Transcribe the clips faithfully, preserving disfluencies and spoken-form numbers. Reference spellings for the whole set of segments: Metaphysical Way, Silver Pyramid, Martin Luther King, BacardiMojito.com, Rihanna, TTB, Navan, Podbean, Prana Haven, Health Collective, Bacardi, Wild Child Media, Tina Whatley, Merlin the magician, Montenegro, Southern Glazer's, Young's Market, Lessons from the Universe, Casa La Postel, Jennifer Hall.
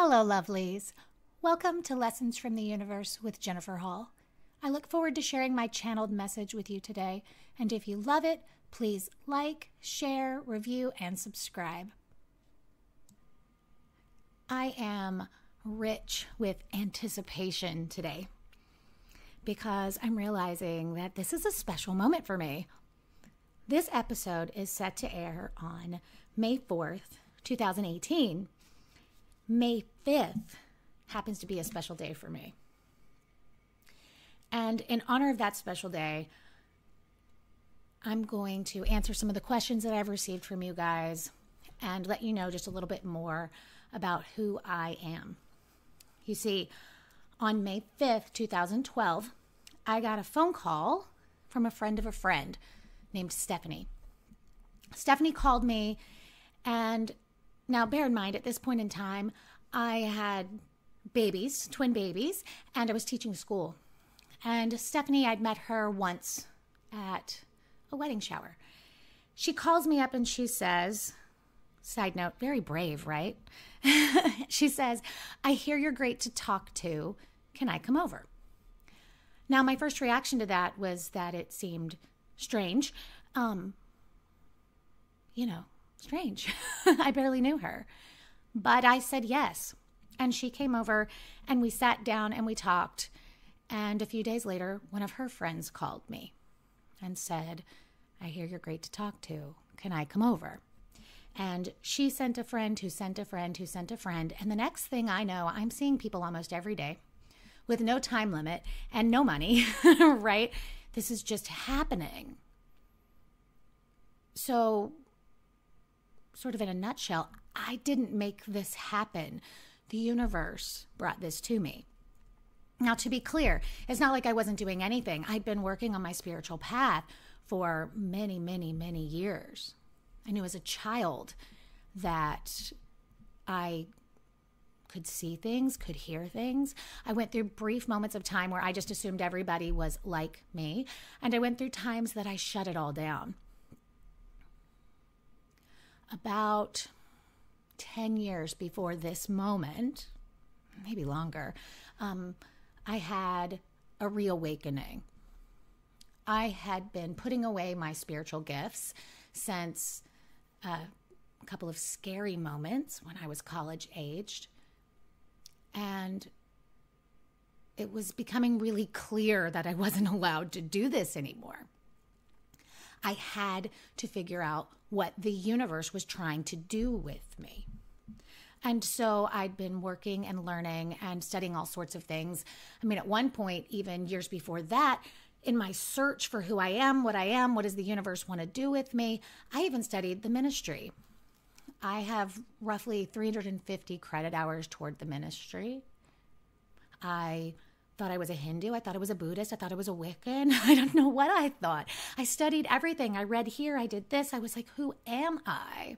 Hello, lovelies. Welcome to Lessons from the Universe with Jennifer Hall. I look forward to sharing my channeled message with you today, and if you love it, please like, share, review, and subscribe. I am rich with anticipation today because I'm realizing that this is a special moment for me. This episode is set to air on May fourth, two thousand eighteen. May fifth happens to be a special day for me. And in honor of that special day, I'm going to answer some of the questions that I've received from you guys and let you know just a little bit more about who I am. You see, on May fifth, two thousand twelve, I got a phone call from a friend of a friend named Stephanie. Stephanie called me, and now, bear in mind, at this point in time, I had babies, twin babies, and I was teaching school. And Stephanie, I'd met her once at a wedding shower. She calls me up and she says, side note, very brave, right? She says, "I hear you're great to talk to. Can I come over?" Now, my first reaction to that was that it seemed strange. Um, you know, strange. I barely knew her, but I said yes, and she came over and we sat down and we talked. And a few days later, one of her friends called me and said, "I hear you're great to talk to. Can I come over?" And she sent a friend who sent a friend who sent a friend. And the next thing I know, I'm seeing people almost every day with no time limit and no money, right? This is just happening. So, sort of in a nutshell, I didn't make this happen. The universe brought this to me. Now, to be clear, it's not like I wasn't doing anything. I'd been working on my spiritual path for many, many, many years. I knew as a child that I could see things, could hear things. I went through brief moments of time where I just assumed everybody was like me, and I went through times that I shut it all down. About ten years before this moment, maybe longer, um, I had a reawakening. I had been putting away my spiritual gifts since uh, a couple of scary moments when I was college-aged, and it was becoming really clear that I wasn't allowed to do this anymore. I had to figure out what the universe was trying to do with me. And so I'd been working and learning and studying all sorts of things. I mean, at one point, even years before that, in my search for who I am, what I am, what does the universe want to do with me, I even studied the ministry. I have roughly three hundred fifty credit hours toward the ministry. I thought I was a Hindu. I thought I was a Buddhist. I thought I was a Wiccan. I don't know what I thought. I studied everything. I read here. I did this. I was like, who am I?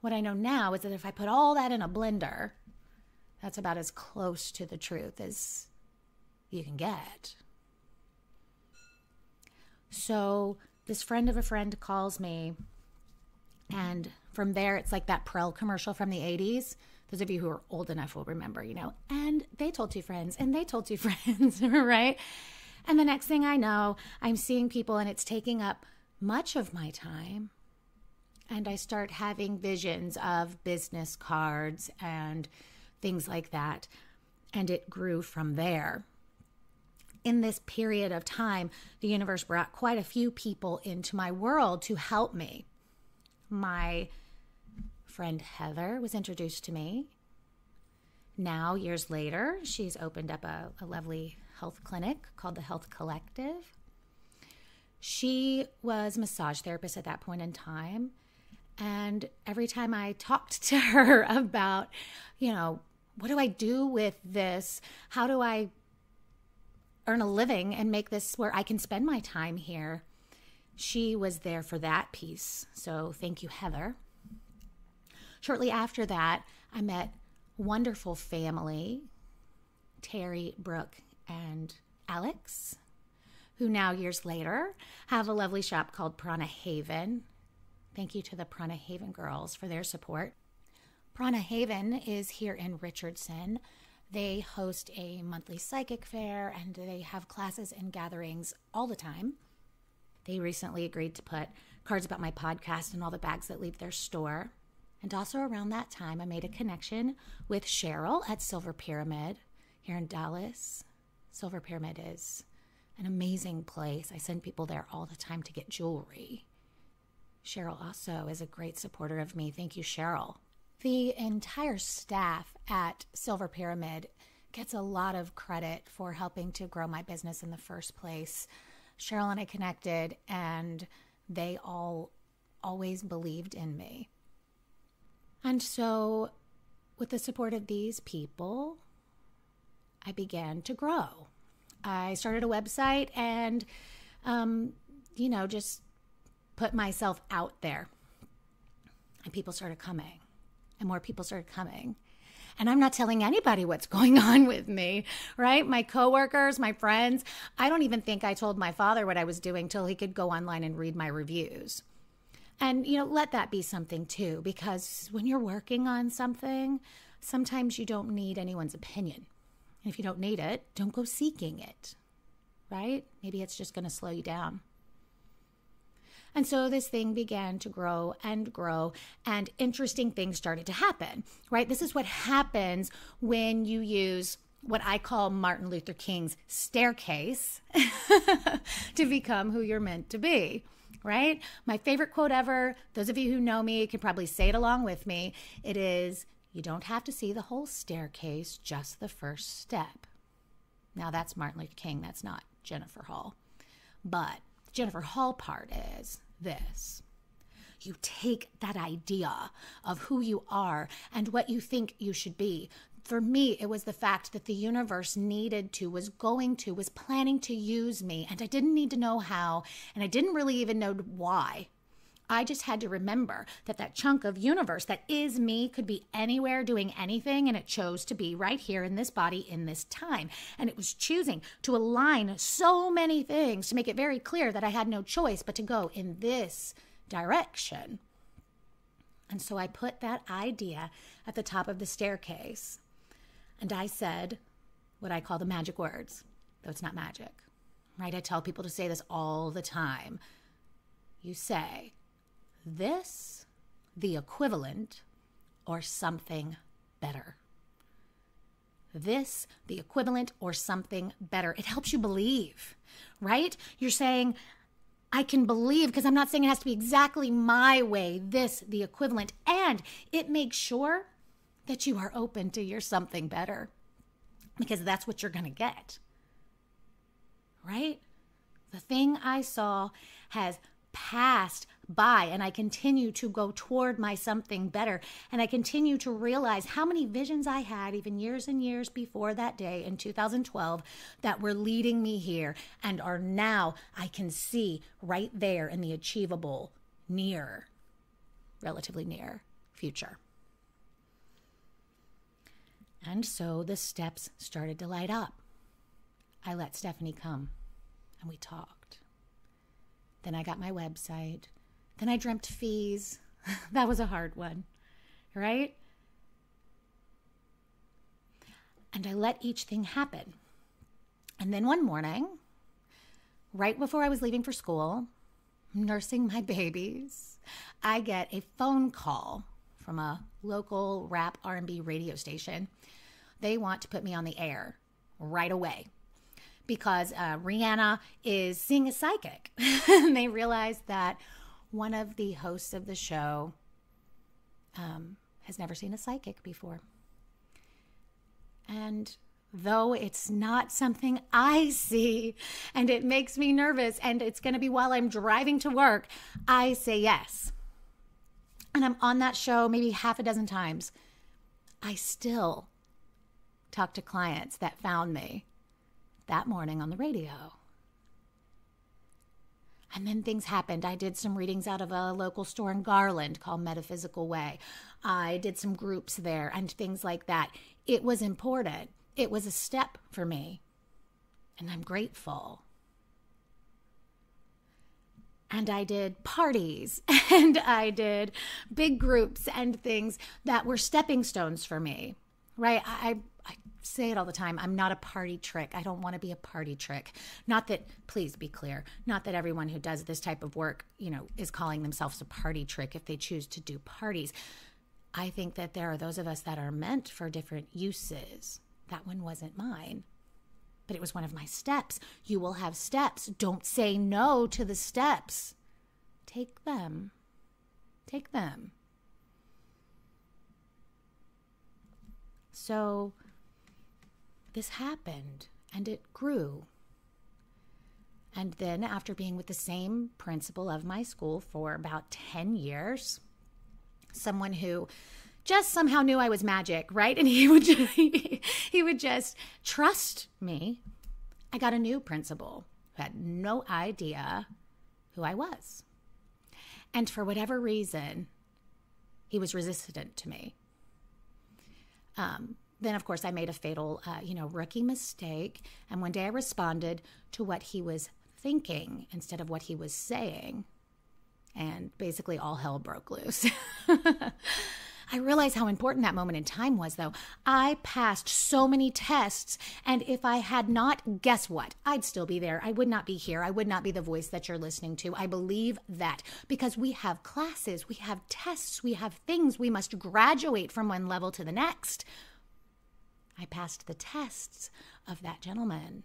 What I know now is that if I put all that in a blender, that's about as close to the truth as you can get. So this friend of a friend calls me, and from there, it's like that Prel commercial from the eighties. Those of you who are old enough will remember, you know, and they told two friends and they told two friends, right? And the next thing I know, I'm seeing people and it's taking up much of my time. And I start having visions of business cards and things like that. And it grew from there. In this period of time, the universe brought quite a few people into my world to help me. My friend Heather was introduced to me. Now, years later, she's opened up a, a lovely health clinic called the Health Collective. She was a massage therapist at that point in time. And every time I talked to her about, you know, what do I do with this? How do I earn a living and make this where I can spend my time here? She was there for that piece. So thank you, Heather. Shortly after that, I met wonderful family, Terry, Brooke, and Alex, who now years later have a lovely shop called Prana Haven. Thank you to the Prana Haven girls for their support. Prana Haven is here in Richardson. They host a monthly psychic fair, and they have classes and gatherings all the time. They recently agreed to put cards about my podcast in all the bags that leave their store. And also around that time, I made a connection with Cheryl at Silver Pyramid here in Dallas. Silver Pyramid is an amazing place. I send people there all the time to get jewelry. Cheryl also is a great supporter of me. Thank you, Cheryl. The entire staff at Silver Pyramid gets a lot of credit for helping to grow my business in the first place. Cheryl and I connected, and they all always believed in me. And so with the support of these people, I began to grow. I started a website and, um, you know, just put myself out there. And people started coming, and more people started coming. And I'm not telling anybody what's going on with me, right? My coworkers, my friends. I don't even think I told my father what I was doing till he could go online and read my reviews. And, you know, let that be something too, because when you're working on something, sometimes you don't need anyone's opinion. And if you don't need it, don't go seeking it, right? Maybe it's just going to slow you down. And so this thing began to grow and grow, and interesting things started to happen, right? This is what happens when you use what I call Martin Luther King's staircase to become who you're meant to be, right? My favorite quote ever, those of you who know me can probably say it along with me. It is, you don't have to see the whole staircase, just the first step. Now that's Martin Luther King. That's not Jennifer Hall. But Jennifer Hall part is this. You take that idea of who you are and what you think you should be. For me, it was the fact that the universe needed to, was going to, was planning to use me, and I didn't need to know how, and I didn't really even know why. I just had to remember that that chunk of universe that is me could be anywhere doing anything, and it chose to be right here in this body in this time. And it was choosing to align so many things to make it very clear that I had no choice but to go in this direction. And so I put that idea at the top of the staircase, and I said what I call the magic words, though it's not magic, right? I tell people to say this all the time. You say, this, the equivalent, or something better. This, the equivalent, or something better. It helps you believe, right? You're saying, I can believe, because I'm not saying it has to be exactly my way. This, the equivalent, and it makes sure that you are open to your something better, because that's what you're going to get, right? The thing I saw has passed by, and I continue to go toward my something better, and I continue to realize how many visions I had even years and years before that day in two thousand twelve that were leading me here and are now I can see right there in the achievable near, relatively near future. And so the steps started to light up. I let Stephanie come, and we talked. Then I got my website. Then I dreamt fees. That was a hard one, right? And I let each thing happen. And then one morning, right before I was leaving for school, nursing my babies, I get a phone call from a local rap R and B radio station. They want to put me on the air right away, because uh, Rihanna is seeing a psychic. And they realized that one of the hosts of the show um, has never seen a psychic before. And though it's not something I see, and it makes me nervous, and it's going to be while I'm driving to work, I say yes. And I'm on that show maybe half a dozen times. I still talk to clients that found me that morning on the radio. And then things happened. I did some readings out of a local store in Garland called Metaphysical Way. I did some groups there and things like that. It was important. It was a step for me, and I'm grateful. and I did parties and I did big groups and things that were stepping stones for me, right? I, I say it all the time. I'm not a party trick. I don't want to be a party trick. Not that, please be clear, not that everyone who does this type of work, you know, is calling themselves a party trick if they choose to do parties. I think that there are those of us that are meant for different uses. That one wasn't mine, but it was one of my steps. You will have steps. Don't say no to the steps. Take them. Take them. So this happened and it grew. And then after being with the same principal of my school for about ten years, someone who just somehow knew I was magic, right? And he would just, he, he would just trust me. I got a new principal who had no idea who I was. And for whatever reason, he was resistant to me. Um, then, of course, I made a fatal, uh, you know, rookie mistake. And one day I responded to what he was thinking instead of what he was saying. And basically all hell broke loose. I realized how important that moment in time was, though. I passed so many tests, and if I had not, guess what? I'd still be there. I would not be here. I would not be the voice that you're listening to. I believe that because we have classes, we have tests, we have things. We must graduate from one level to the next. I passed the tests of that gentleman.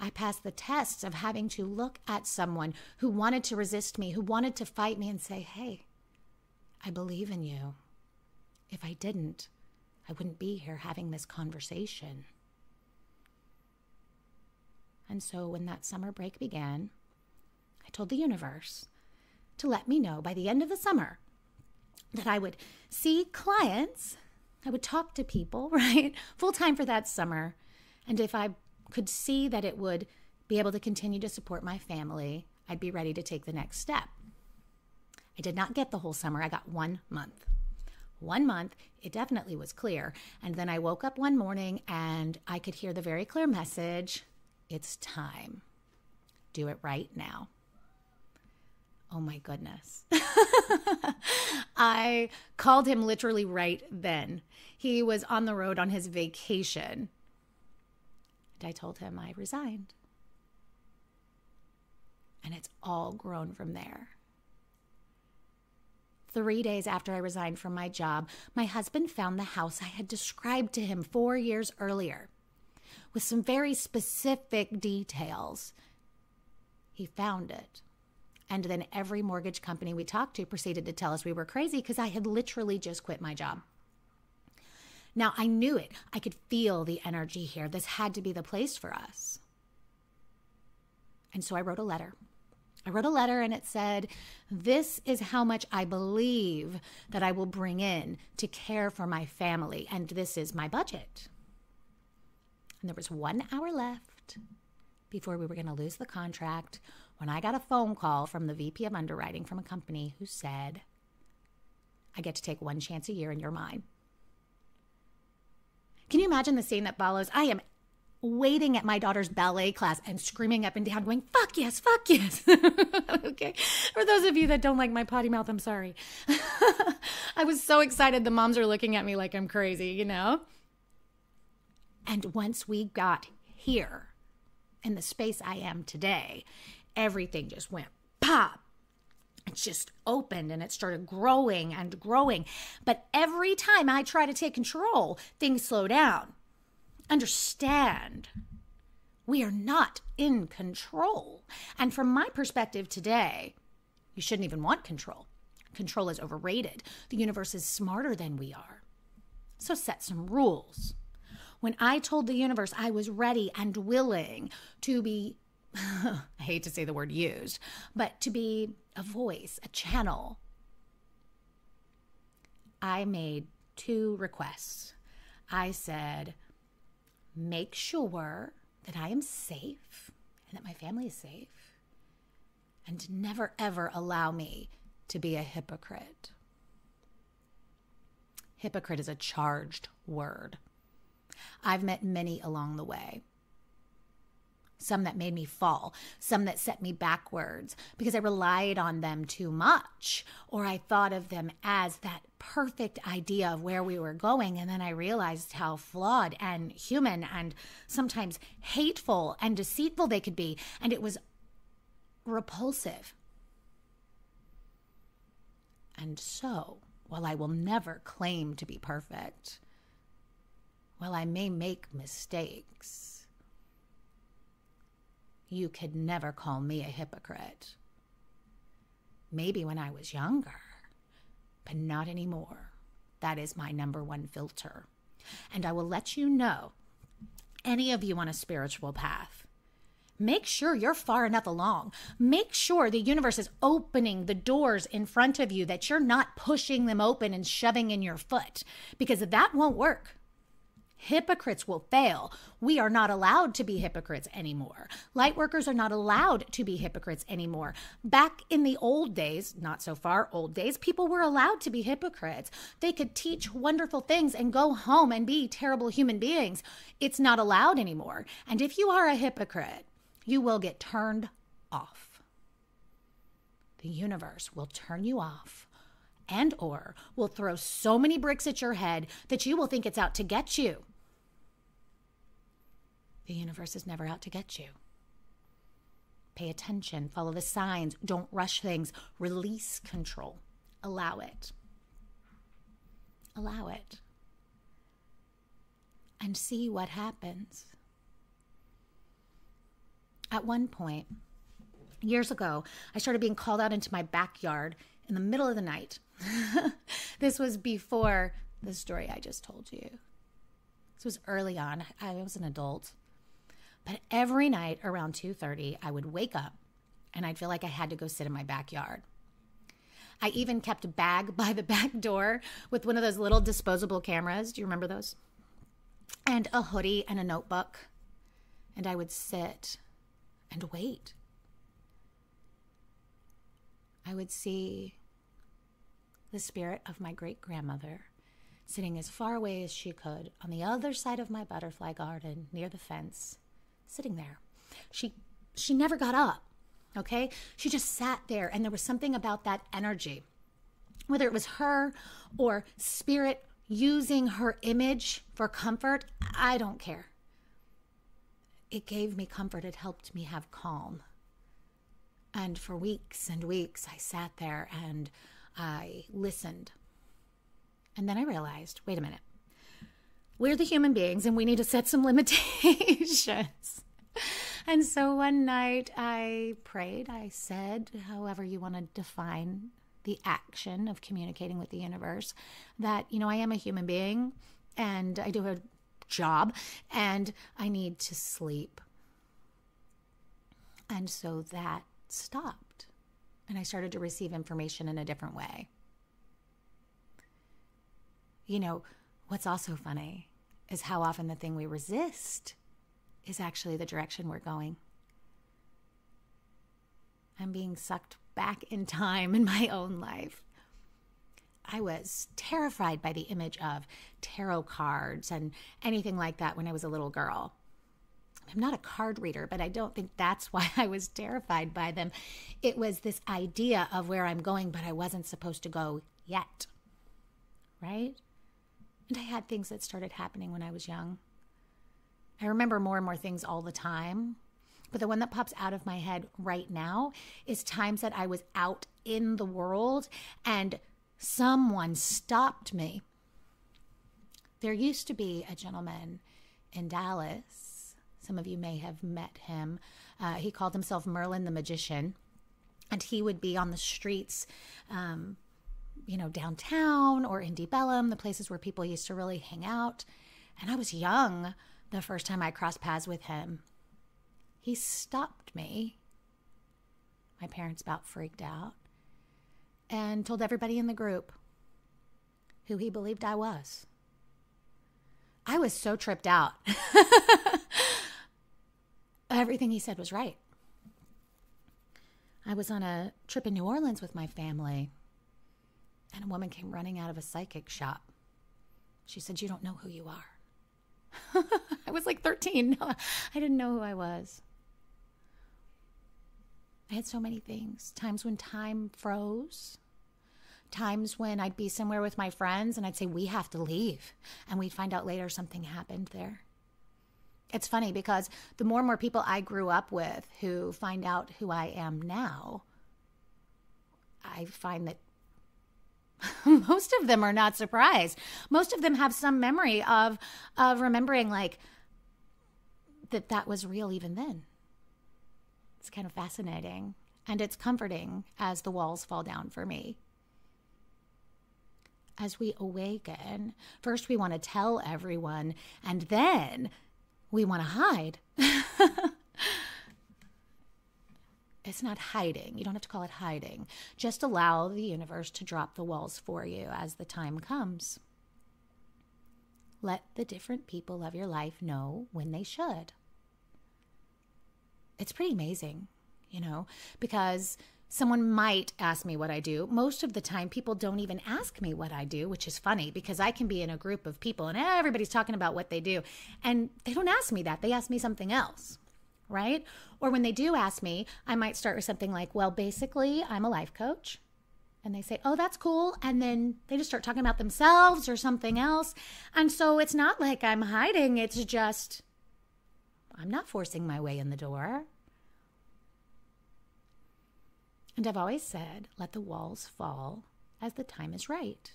I passed the tests of having to look at someone who wanted to resist me, who wanted to fight me and say, hey, I believe in you. If I didn't, I wouldn't be here having this conversation. And so when that summer break began, I told the universe to let me know by the end of the summer that I would see clients, I would talk to people, right, full time for that summer. And if I could see that it would be able to continue to support my family, I'd be ready to take the next step. I did not get the whole summer. I got one month. One month, it definitely was clear. And then I woke up one morning and I could hear the very clear message, it's time. Do it right now. Oh my goodness. I called him literally right then. He was on the road on his vacation. And I told him I resigned. And it's all grown from there. Three days after I resigned from my job, my husband found the house I had described to him four years earlier with some very specific details. He found it. And then every mortgage company we talked to proceeded to tell us we were crazy because I had literally just quit my job. Now, I knew it. I could feel the energy here. This had to be the place for us. And so I wrote a letter. I wrote a letter and it said, this is how much I believe that I will bring in to care for my family. And this is my budget. And there was one hour left before we were going to lose the contract when I got a phone call from the V P of underwriting from a company who said, I get to take one chance a year and you're mine. Can you imagine the scene that follows? I am waiting at my daughter's ballet class and screaming up and down going, fuck yes, fuck yes. Okay. For those of you that don't like my potty mouth, I'm sorry. I was so excited. The moms are looking at me like I'm crazy, you know? And once we got here in the space I am today, everything just went pop. It just opened and it started growing and growing. But every time I try to take control, things slow down. Understand, we are not in control. And from my perspective today, you shouldn't even want control. Control is overrated. The universe is smarter than we are. So set some rules. When I told the universe I was ready and willing to be, I hate to say the word used, but to be a voice, a channel, I made two requests. I said, make sure that I am safe and that my family is safe, and never, ever allow me to be a hypocrite. Hypocrite is a charged word. I've met many along the way. some that made me fall, some that set me backwards because I relied on them too much, or I thought of them as that perfect idea of where we were going. And then I realized how flawed and human and sometimes hateful and deceitful they could be. And it was repulsive. And so, while I will never claim to be perfect, while I may make mistakes, you could never call me a hypocrite. Maybe when I was younger, but not anymore. That is my number one filter. And I will let you know, any of you on a spiritual path, make sure you're far enough along. Make sure the universe is opening the doors in front of you, that you're not pushing them open and shoving in your foot, because that won't work. Hypocrites will fail. We are not allowed to be hypocrites anymore. Lightworkers are not allowed to be hypocrites anymore. Back in the old days, not so far old days, people were allowed to be hypocrites. They could teach wonderful things and go home and be terrible human beings. It's not allowed anymore. And if you are a hypocrite, you will get turned off. The universe will turn you off, and or will throw so many bricks at your head that you will think it's out to get you. The universe is never out to get you. Pay attention, follow the signs, don't rush things, release control, allow it. Allow it. And see what happens. At one point, years ago, I started being called out into my backyard in the middle of the night. This was before the story I just told you. This was early on. I was an adult. But every night around two thirty, I would wake up and I'd feel like I had to go sit in my backyard. I even kept a bag by the back door with one of those little disposable cameras. Do you remember those? And a hoodie and a notebook. And I would sit and wait. I would see the spirit of my great-grandmother sitting as far away as she could on the other side of my butterfly garden near the fence, sitting there. She, she never got up, okay? She just sat there, and there was something about that energy, whether it was her or spirit using her image for comfort, I don't care. It gave me comfort. It helped me have calm. And for weeks and weeks, I sat there and I listened. And then I realized, wait a minute, we're the human beings and we need to set some limitations. And so one night I prayed. I said, however you want to define the action of communicating with the universe, that, you know, I am a human being and I do a job and I need to sleep. And so that stopped, and I started to receive information in a different way. You know, what's also funny is how often the thing we resist is actually the direction we're going. I'm being sucked back in time in my own life. I was terrified by the image of tarot cards and anything like that when I was a little girl. I'm not a card reader, but I don't think that's why I was terrified by them. It was this idea of where I'm going, but I wasn't supposed to go yet, right? And I had things that started happening when I was young. I remember more and more things all the time, but the one that pops out of my head right now is times that I was out in the world and someone stopped me. There used to be a gentleman in Dallas. Some of you may have met him. Uh, he called himself Merlin the Magician. And he would be on the streets, um, you know, downtown or in Debellum, the places where people used to really hang out. And I was young the first time I crossed paths with him. He stopped me. My parents about freaked out. And told everybody in the group who he believed I was. I was so tripped out. Everything he said was right. I was on a trip in New Orleans with my family, and a woman came running out of a psychic shop. She said, "You don't know who you are." I was like thirteen. No, I didn't know who I was. I had so many things. Times when time froze. Times when I'd be somewhere with my friends and I'd say, we have to leave. And we'd find out later something happened there. It's funny because the more and more people I grew up with who find out who I am now, I find that most of them are not surprised. Most of them have some memory of, of remembering like that that was real even then. It's kind of fascinating. And it's comforting as the walls fall down for me. As we awaken, first we want to tell everyone, and then we want to hide. It's not hiding. You don't have to call it hiding. Just allow the universe to drop the walls for you as the time comes. Let the different people of your life know when they should. It's pretty amazing, you know, because someone might ask me what I do. Most of the time, people don't even ask me what I do, which is funny because I can be in a group of people and everybody's talking about what they do. And they don't ask me that. They ask me something else, right? Or when they do ask me, I might start with something like, well, basically, I'm a life coach. And they say, oh, that's cool. And then they just start talking about themselves or something else. And so it's not like I'm hiding. It's just, I'm not forcing my way in the door. And I've always said, let the walls fall as the time is right.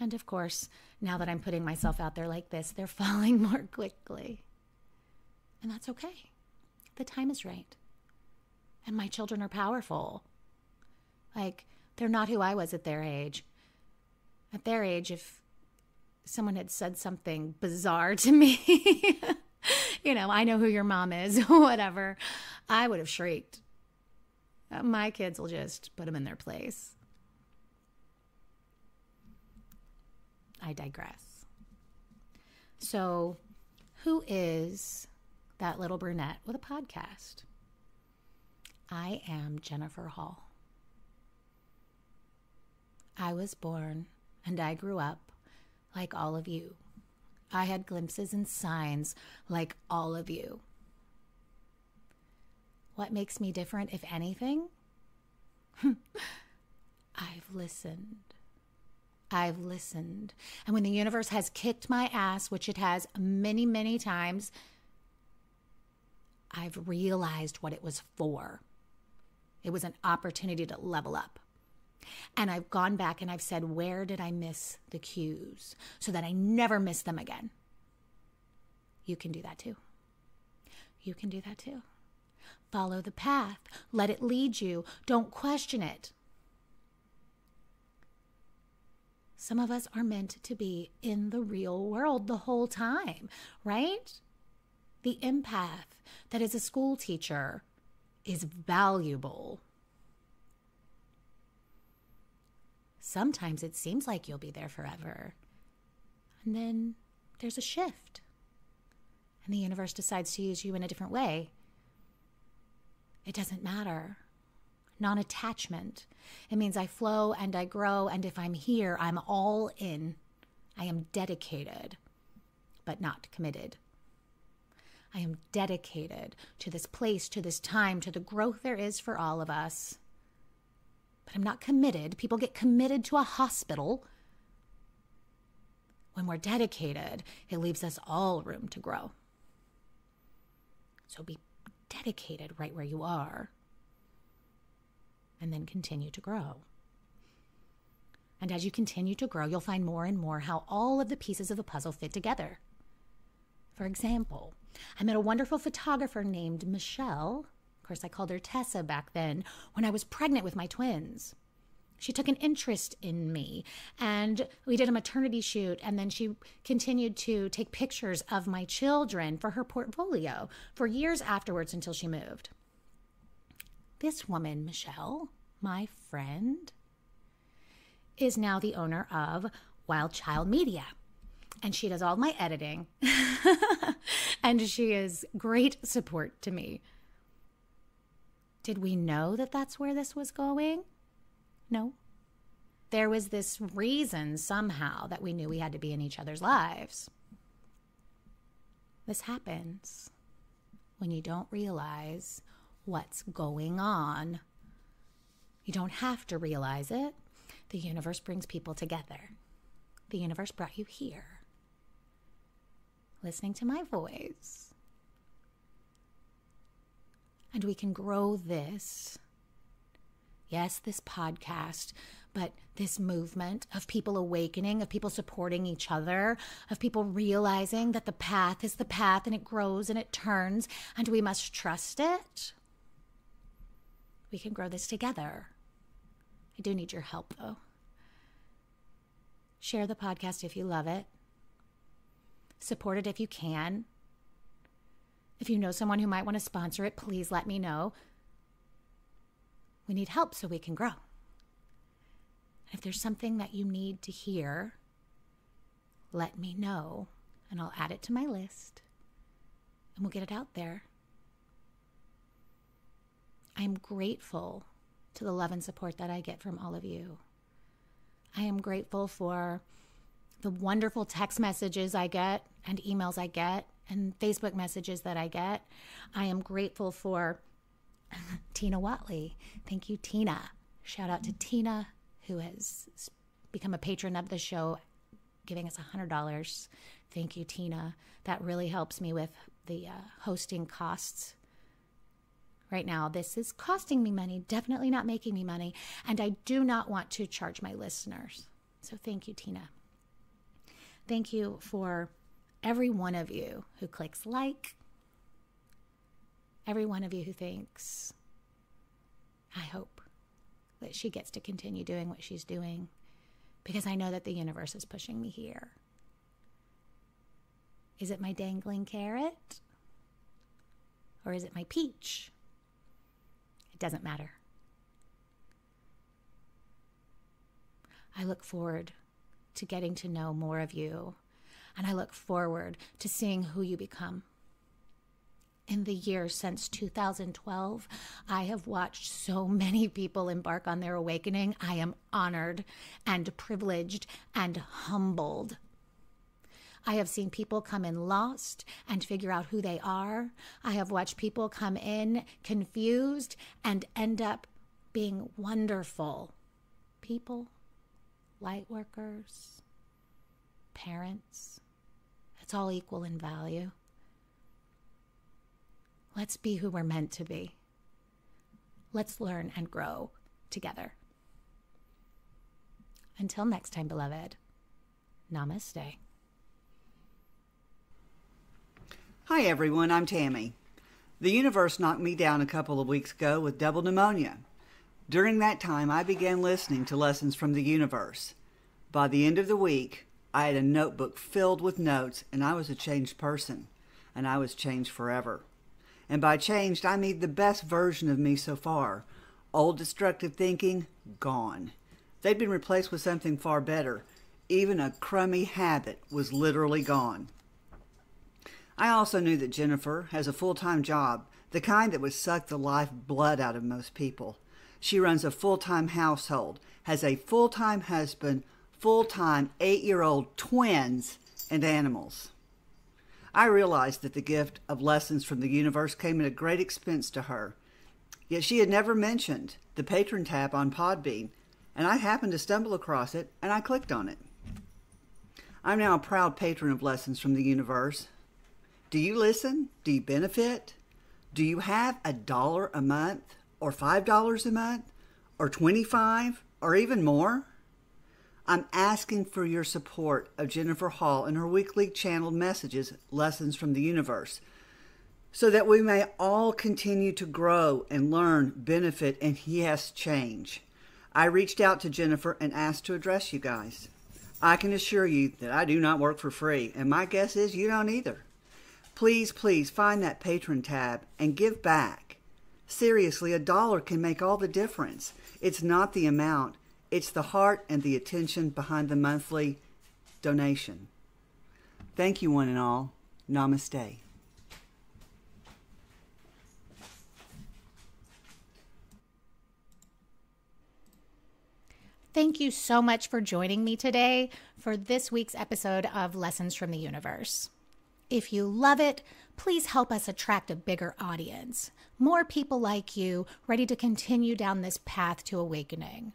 And of course, now that I'm putting myself out there like this, they're falling more quickly. And that's okay. The time is right. And my children are powerful. Like, they're not who I was at their age. At their age, if someone had said something bizarre to me, you know, I know who your mom is, whatever, I would have shrieked. My kids will just put them in their place. I digress. So who is that little brunette with a podcast? I am Jennifer Hall. I was born and I grew up like all of you. I had glimpses and signs like all of you. What makes me different, if anything? I've listened. I've listened. And when the universe has kicked my ass, which it has many, many times, I've realized what it was for. It was an opportunity to level up. And I've gone back and I've said, where did I miss the cues so that I never miss them again? You can do that too. You can do that too. Follow the path. Let it lead you. Don't question it. Some of us are meant to be in the real world the whole time, right? The empath that is a school teacher is valuable. Sometimes it seems like you'll be there forever. And then there's a shift. And the universe decides to use you in a different way. It doesn't matter. Non-attachment. It means I flow and I grow, and if I'm here, I'm all in. I am dedicated, but not committed. I am dedicated to this place, to this time, to the growth there is for all of us. But I'm not committed. People get committed to a hospital. When we're dedicated, it leaves us all room to grow. So be dedicated right where you are, and then continue to grow. And as you continue to grow, you'll find more and more how all of the pieces of the puzzle fit together. For example, I met a wonderful photographer named Michelle. Of course, I called her Tessa back then when I was pregnant with my twins. She took an interest in me, and we did a maternity shoot, and then she continued to take pictures of my children for her portfolio for years afterwards until she moved. This woman, Michelle, my friend, is now the owner of Wild Child Media, and she does all my editing, and she is great support to me. Did we know that that's where this was going? No. There was this reason somehow that we knew we had to be in each other's lives. This happens when you don't realize what's going on. You don't have to realize it. The universe brings people together. The universe brought you here, listening to my voice. And we can grow this. Yes, this podcast, but this movement of people awakening, of people supporting each other, of people realizing that the path is the path and it grows and it turns and we must trust it. We can grow this together. I do need your help, though. Share the podcast if you love it. Support it if you can. If you know someone who might want to sponsor it, please let me know. We need help so we can grow. If there's something that you need to hear, let me know, and I'll add it to my list, and we'll get it out there. I am grateful to the love and support that I get from all of you. I am grateful for the wonderful text messages I get, and emails I get, and Facebook messages that I get. I am grateful for Tina Whatley. Thank you, Tina. Shout out to Tina, who has become a patron of the show, giving us one hundred dollars. Thank you, Tina. That really helps me with the uh, hosting costs. Right now, this is costing me money, definitely not making me money, and I do not want to charge my listeners. So thank you, Tina. Thank you for every one of you who clicks like, every one of you who thinks, I hope that she gets to continue doing what she's doing, because I know that the universe is pushing me here. Is it my dangling carrot? Or is it my peach? It doesn't matter. I look forward to getting to know more of you, and I look forward to seeing who you become. In the years since two thousand twelve, I have watched so many people embark on their awakening. I am honored and privileged and humbled. I have seen people come in lost and figure out who they are. I have watched people come in confused and end up being wonderful people, light workers, parents. It's all equal in value. Let's be who we're meant to be. Let's learn and grow together. Until next time, beloved, namaste. Hi, everyone. I'm Tammy. The universe knocked me down a couple of weeks ago with double pneumonia. During that time, I began listening to Lessons from the Universe. By the end of the week, I had a notebook filled with notes, and I was a changed person, and I was changed forever. And by changed, I mean the best version of me so far. Old destructive thinking, gone. They'd been replaced with something far better. Even a crummy habit was literally gone. I also knew that Jennifer has a full-time job, the kind that would suck the life blood out of most people. She runs a full-time household, has a full-time husband, full-time eight-year-old twins, and animals. I realized that the gift of Lessons from the Universe came at a great expense to her. Yet she had never mentioned the patron tab on Podbean, and I happened to stumble across it, and I clicked on it. I'm now a proud patron of Lessons from the Universe. Do you listen? Do you benefit? Do you have a dollar a month, or five dollars a month, or twenty-five, or even more? I'm asking for your support of Jennifer Hall and her weekly channeled messages, Lessons from the Universe, so that we may all continue to grow and learn, benefit, and yes, change. I reached out to Jennifer and asked to address you guys. I can assure you that I do not work for free, and my guess is you don't either. Please, please find that patron tab and give back. Seriously, a dollar can make all the difference. It's not the amount. It's the heart and the attention behind the monthly donation. Thank you, one and all. Namaste. Thank you so much for joining me today for this week's episode of Lessons from the Universe. If you love it, please help us attract a bigger audience, more people like you ready to continue down this path to awakening.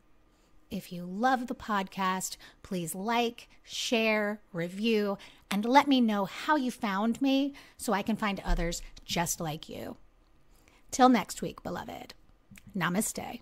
If you love the podcast, please like, share, review, and let me know how you found me so I can find others just like you. Till next week, beloved. Namaste.